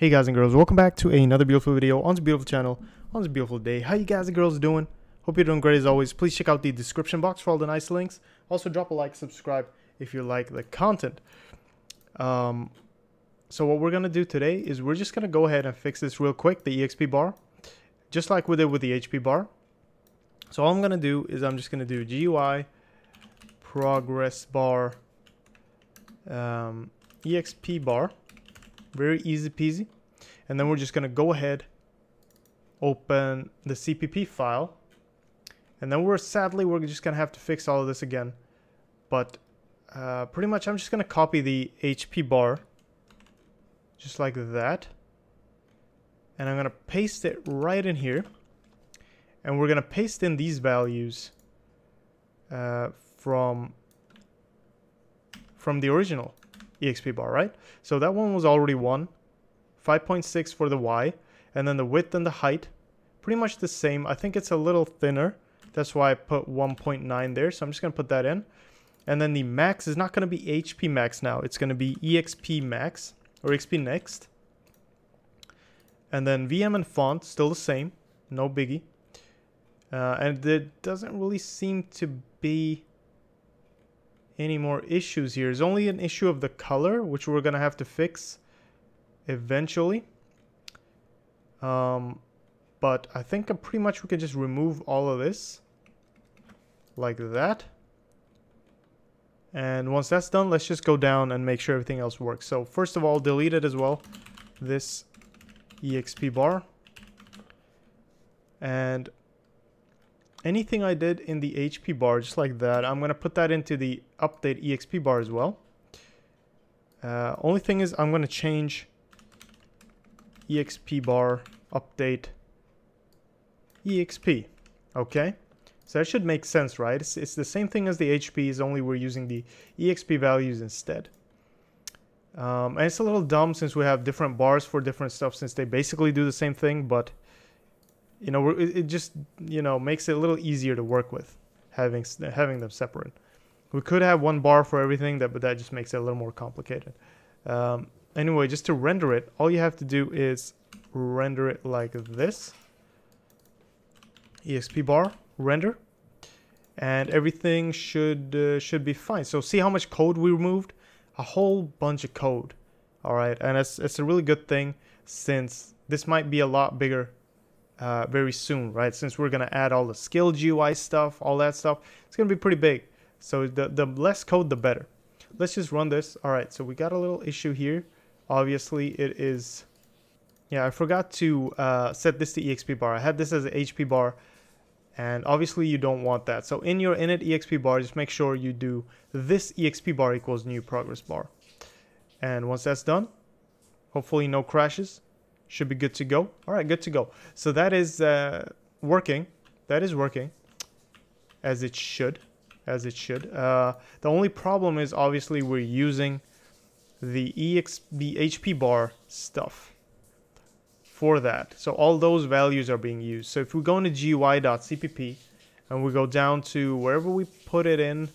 Hey guys and girls, welcome back to another beautiful video on this beautiful channel, on this beautiful day. How you guys and girls doing? Hope you're doing great as always. Please check out the description box for all the nice links. Also drop a like, subscribe if you like the content. So what we're gonna do today is we're just gonna go ahead and fix this real quick, the EXP bar, just like we did with the HP bar. So all I'm gonna do is I'm just gonna do GUI progress bar EXP bar. Very easy peasy. And then we're just going to go ahead, open the CPP file. And then sadly, we're just going to have to fix all of this again. But pretty much I'm just going to copy the HP bar, just like that. And I'm going to paste it right in here. And we're going to paste in these values from the original EXP bar, right? So that one was already 1, 5.6 for the Y, and then the width and the height, pretty much the same. I think it's a little thinner. That's why I put 1.9 there. So I'm just going to put that in. And then the max is not going to be HP max now. It's going to be EXP max or EXP next. And then VM and font, still the same. No biggie. And there doesn't really seem to be any more issues here. It's only an issue of the color, which we're gonna have to fix eventually, but I think pretty much we can just remove all of this like that. And once that's done, let's just go down and make sure everything else works. So first of all, delete it as well, this EXP bar, and anything I did in the HP bar, just like that, I'm going to put that into the update EXP bar as well. Only thing is I'm going to change EXP bar update EXP. Okay, so that should make sense, right? It's the same thing as the HP, is only we're using the EXP values instead. And it's a little dumb since we have different bars for different stuff, since they basically do the same thing, but you know, it just, you know, makes it a little easier to work with having them separate. We could have one bar for everything, but that just makes it a little more complicated. Anyway, just to render it, all you have to do is render it like this. EXP bar render, and everything should be fine. So see how much code we removed? A whole bunch of code. All right, and it's a really good thing, since this might be a lot bigger very soon, right? Since we're gonna add all the skill GUI stuff, all that stuff, it's gonna be pretty big. So the less code, the better. Let's just run this. All right, so we got a little issue here. Obviously, it is. Yeah, I forgot to set this to EXP bar. I had this as an HP bar, and obviously you don't want that. So in your init EXP bar, just make sure you do this EXP bar equals new progress bar. And once that's done, hopefully no crashes. Should be good to go. All right, good to go. So that is working. That is working as it should. As it should. The only problem is obviously we're using the HP bar stuff for that. So all those values are being used. So if we go into GUI.cpp and we go down to wherever we put it in,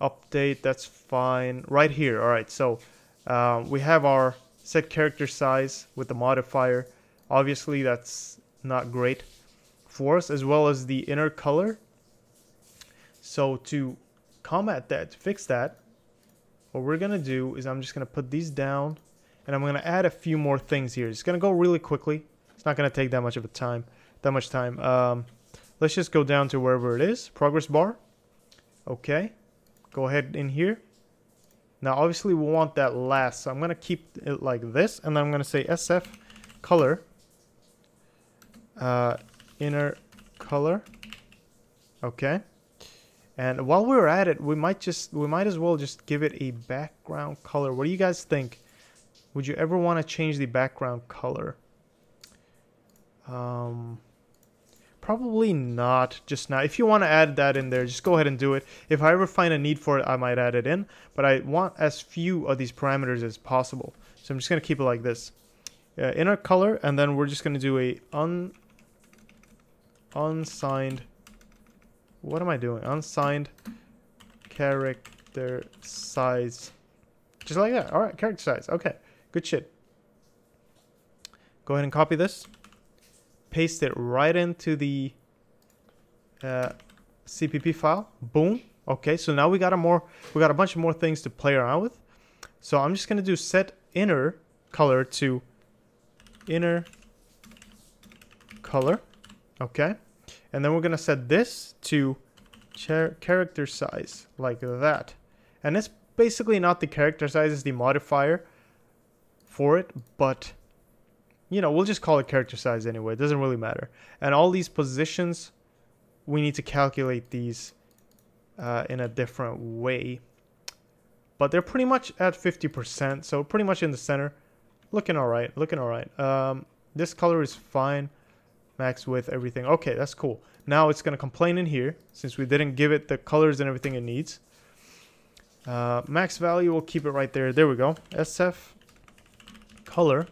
update, that's fine. Right here. All right. So we have our set character size with the modifier. Obviously that's not great for us, as well as the inner color. So to combat that, to fix that, what we're gonna do is I'm just gonna put these down, and I'm gonna add a few more things here. It's gonna go really quickly. It's not gonna take that much time. Let's just go down to wherever it is, progress bar. Okay, go ahead in here. Now, obviously, we want that last, so I'm going to keep it like this, and then I'm going to say SF color, inner color, okay. And while we're at it, we might as well just give it a background color. What do you guys think? Would you ever want to change the background color? Probably not just now. If you want to add that in there, just go ahead and do it. If I ever find a need for it, I might add it in, but I want as few of these parameters as possible. So I'm just going to keep it like this. Inner color, and then we're just going to do a unsigned... What am I doing? Unsigned character size. Just like that. All right, character size. Okay, good shit. Go ahead and copy this. Paste it right into the CPP file. Boom. Okay, so now we got a bunch more things to play around with. So I'm just gonna do set inner color to inner color. Okay, and then we're gonna set this to character size like that. And it's basically not the character size, it's the modifier for it, but you know, we'll just call it character size anyway. It doesn't really matter. And all these positions, we need to calculate these in a different way, but they're pretty much at 50%, so pretty much in the center. Looking all right, looking all right. This color is fine, max width, everything. Okay, that's cool. Now it's going to complain in here since we didn't give it the colors and everything it needs. Max value, we'll keep it right there. There we go. SF color,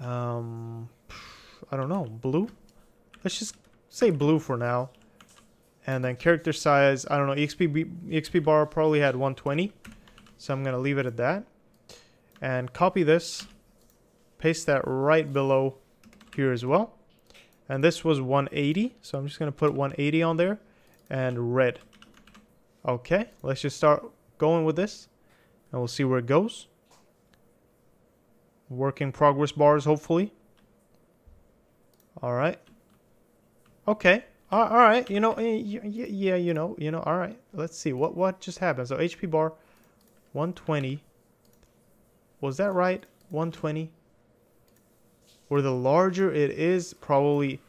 I don't know, blue. Let's just say blue for now. And then character size, I don't know, EXP bar probably had 120. So I'm going to leave it at that. And copy this. Paste that right below here as well. And this was 180. So I'm just going to put 180 on there. And red. Okay, let's just start going with this. And we'll see where it goes. Work in progress bars, hopefully. Alright. Okay. All right, you know, yeah, you know, all right. Let's see what just happened. So HP bar 120. Was that right? 120. Or the larger it is, probably,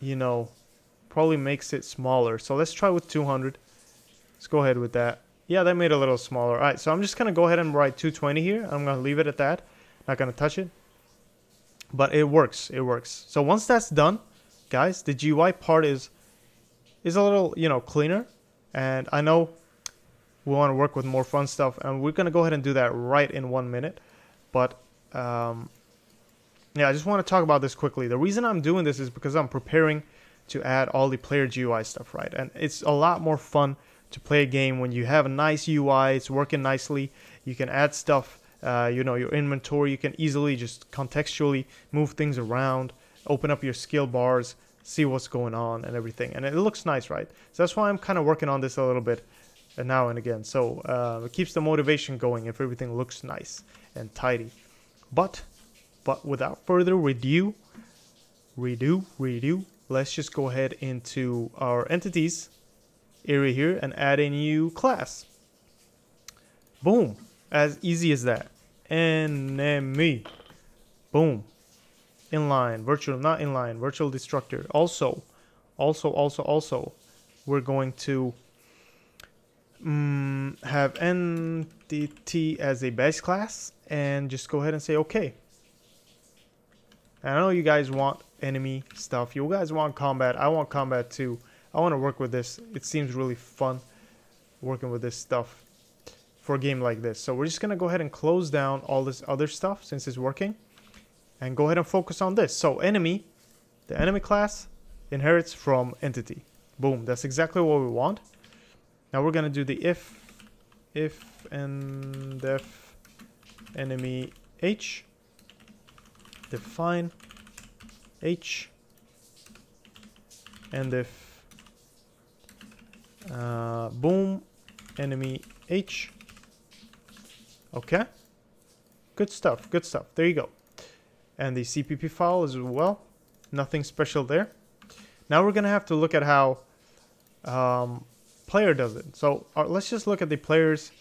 you know, probably makes it smaller. So let's try with 200. Let's go ahead with that. Yeah, that made it a little smaller. All right, so I'm just going to go ahead and write 220 here. I'm going to leave it at that. Not going to touch it. But it works. It works. So once that's done, guys, the GUI part is a little, you know, cleaner, and I know we want to work with more fun stuff, and we're gonna go ahead and do that right in 1 minute. But yeah, I just want to talk about this quickly. The reason I'm doing this is because I'm preparing to add all the player GUI stuff, right? And it's a lot more fun to play a game when you have a nice UI. It's working nicely. You can add stuff, you know, your inventory. You can easily just contextually move things around. Open up your skill bars, see what's going on and everything. And it looks nice, right? So that's why I'm kind of working on this a little bit now and again. So it keeps the motivation going if everything looks nice and tidy. But without further ado, let's just go ahead into our entities area here and add a new class. Boom. As easy as that. Enemy. Boom. Inline virtual, not inline virtual destructor. Also we're going to have entity as a base class and just go ahead and say okay. And I know you guys want enemy stuff, you guys want combat. I want combat too. I want to work with this. It seems really fun working with this stuff for a game like this. So we're just gonna go ahead and close down all this other stuff since it's working. And go ahead and focus on this. So enemy, the enemy class inherits from entity. Boom, that's exactly what we want. Now we're going to do the if and def enemy h, define h, and if boom, enemy h. Okay, good stuff, good stuff. There you go. And the CPP file as well. Nothing special there. Now we're going to have to look at how player does it. So let's just look at the player's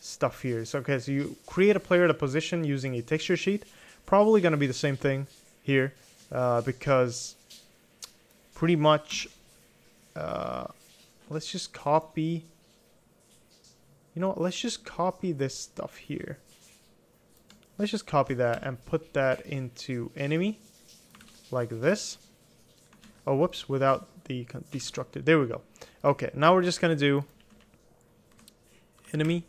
stuff here. So, okay, so you create a player at a position using a texture sheet. Probably going to be the same thing here because pretty much let's just copy. You know what? Let's just copy this stuff here. Let's just copy that and put that into enemy like this. Oh, whoops, without the destructor. There we go. Okay, now we're just going to do enemy.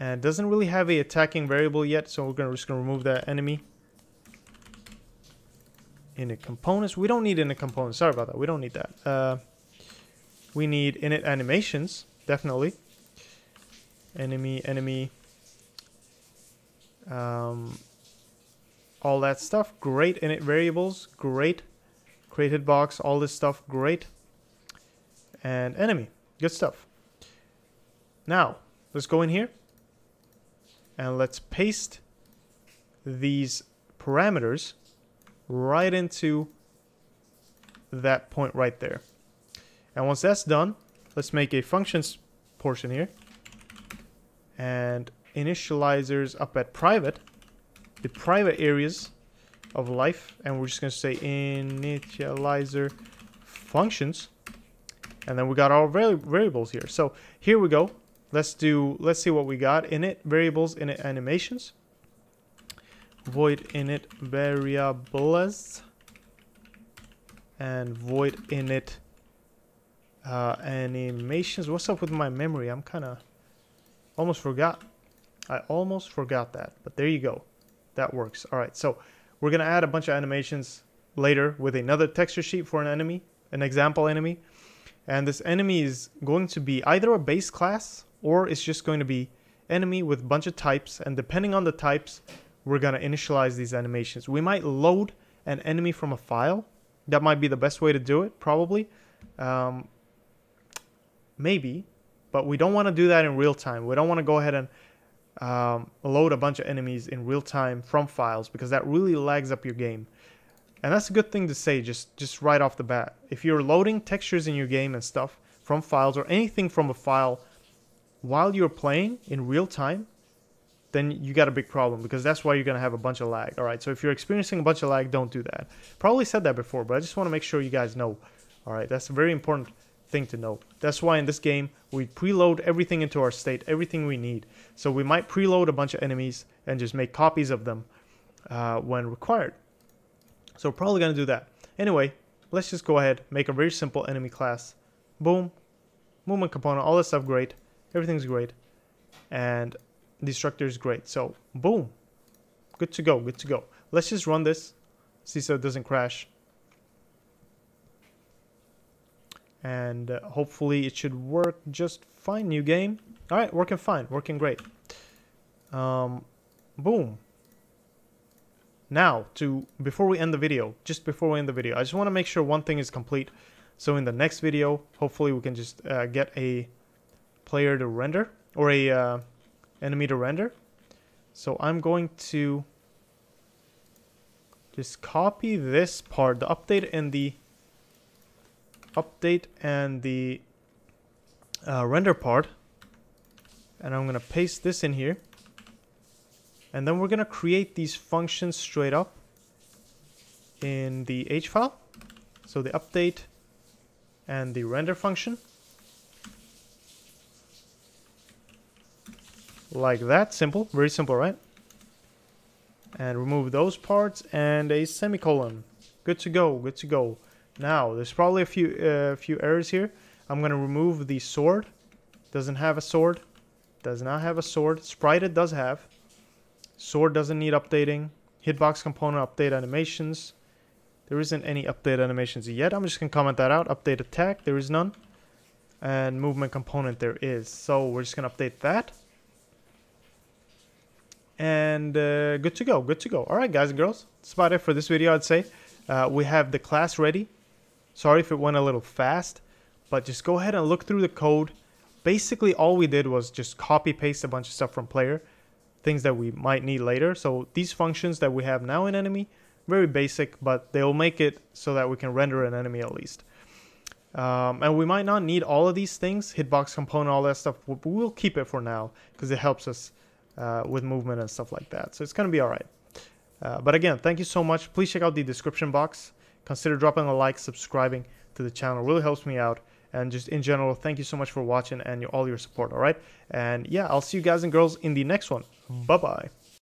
And it doesn't really have an attacking variable yet, so we're just going to remove that enemy. Init components. We don't need init components. Sorry about that. We don't need that. We need init animations, definitely. Enemy, enemy. all that stuff. Great. Init variables, great. Created box, all this stuff, great. And enemy, good stuff. Now let's go in here and let's paste these parameters right into that point right there. And once that's done, let's make a functions portion here, and initializers up at private, the private areas of life, and we're just going to say initializer functions, and then we got our variables here. So here we go. Let's see what we got. Init variables, init animations, void init variables, and void init animations. What's up with my memory? I'm kind of almost forgot. I almost forgot that, but there you go. That works. All right, so we're gonna add a bunch of animations later with another texture sheet for an enemy, an example enemy, and this enemy is going to be either a base class or it's just going to be enemy with a bunch of types, and depending on the types we're gonna initialize these animations. We might load an enemy from a file. That might be the best way to do it, probably. Maybe, but we don't want to do that in real time. We don't want to go ahead and load a bunch of enemies in real time from files, because that really lags up your game. And that's a good thing to say just right off the bat. If you're loading textures in your game and stuff from files, or anything from a file while you're playing in real time, then you got a big problem, because that's why you're going to have a bunch of lag. All right, so if you're experiencing a bunch of lag, don't do that. Probably said that before, but I just want to make sure you guys know. All right, that's a very important thing to know. That's why in this game we preload everything into our state, everything we need. So we might preload a bunch of enemies and just make copies of them when required. So we're probably going to do that. Anyway, let's just go ahead, make a very simple enemy class. Boom. Movement component, all this stuff, great. Everything's great. And destructor is great. So boom. Good to go, good to go. Let's just run this, see so it doesn't crash. And hopefully it should work just fine. New game. All right, working fine, working great. Boom. Now, before we end the video, I just want to make sure one thing is complete. So in the next video, hopefully we can just get a player to render, or a enemy to render. So I'm going to just copy this part, the update and the render part, and I'm gonna paste this in here, and then we're gonna create these functions straight up in the H file. So the update and the render function, like that. Simple, very simple, right? And remove those parts and a semicolon. Good to go, good to go. Now, there's probably a few errors here. I'm going to remove the sword. Doesn't have a sword. Does not have a sword. Sprite it does have. Sword doesn't need updating. Hitbox component, update animations. There isn't any update animations yet. I'm just going to comment that out. Update attack, there is none. And movement component, there is. So we're just going to update that. And good to go, good to go. All right, guys and girls. That's about it for this video, I'd say. We have the class ready. Sorry if it went a little fast, but just go ahead and look through the code. Basically, all we did was just copy paste a bunch of stuff from player, things that we might need later. So these functions that we have now in enemy, very basic, but they'll make it so that we can render an enemy at least. And we might not need all of these things, hitbox component, all that stuff. We'll keep it for now because it helps us with movement and stuff like that. So it's going to be all right. But again, thank you so much. Please check out the description box. Consider dropping a like, subscribing to the channel. It really helps me out. And just in general, thank you so much for watching and all your support, all right? And yeah, I'll see you guys and girls in the next one. Bye-bye.